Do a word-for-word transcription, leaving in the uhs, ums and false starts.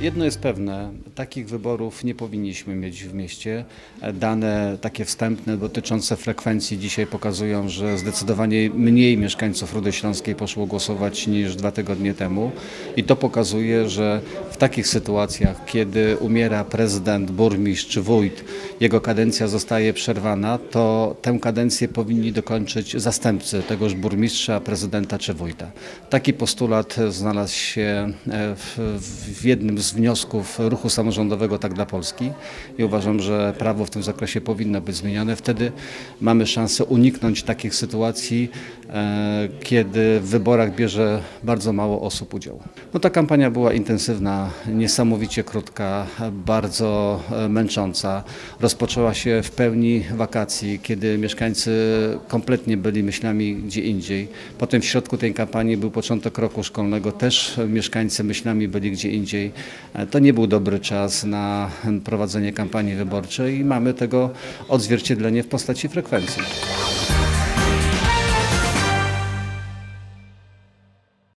Jedno jest pewne, takich wyborów nie powinniśmy mieć w mieście. Dane takie wstępne dotyczące frekwencji dzisiaj pokazują, że zdecydowanie mniej mieszkańców Rudy Śląskiej poszło głosować niż dwa tygodnie temu. I to pokazuje, że w takich sytuacjach, kiedy umiera prezydent, burmistrz czy wójt, jego kadencja zostaje przerwana, to tę kadencję powinni dokończyć zastępcy tegoż burmistrza, prezydenta czy wójta. Taki postulat znalazł się w, w jednym z wniosków ruchu samorządowego Tak dla Polski i uważam, że prawo w tym zakresie powinno być zmienione. Wtedy mamy szansę uniknąć takich sytuacji, e, kiedy w wyborach bierze bardzo mało osób udział. No, ta kampania była intensywna, niesamowicie krótka, bardzo męcząca. Rozpoczęła się w pełni wakacji, kiedy mieszkańcy kompletnie byli myślami gdzie indziej. Potem w środku tej kampanii był początek roku szkolnego, też mieszkańcy myślami byli gdzie indziej. To nie był dobry czas na prowadzenie kampanii wyborczej i mamy tego odzwierciedlenie w postaci frekwencji.